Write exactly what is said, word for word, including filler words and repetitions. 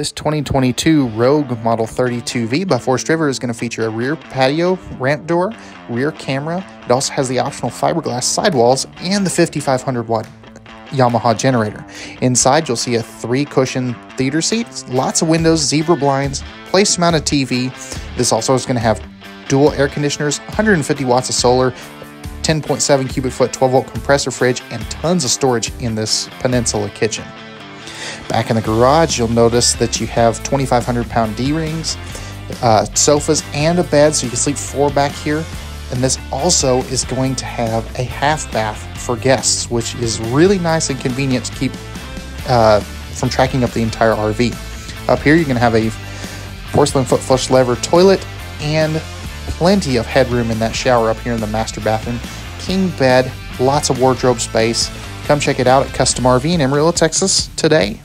This twenty twenty-two Rogue Model thirty-two V by Forest River is going to feature a rear patio, ramp door, rear camera. It also has the optional fiberglass sidewalls and the fifty-five hundred watt Yamaha generator. Inside, you'll see a three cushion theater seat, lots of windows, zebra blinds, place mounted T V. This also is going to have dual air conditioners, one hundred fifty watts of solar, ten point seven cubic foot twelve volt compressor fridge, and tons of storage in this peninsula kitchen. Back in the garage, you'll notice that you have twenty-five hundred pound D-rings, uh, sofas, and a bed, so you can sleep four back here. And this also is going to have a half bath for guests, which is really nice and convenient to keep uh, from tracking up the entire R V. Up here, you're going to have a porcelain foot flush lever toilet and plenty of headroom in that shower up here in the master bathroom. King bed, lots of wardrobe space. Come check it out at Custom R V in Amarillo, Texas today.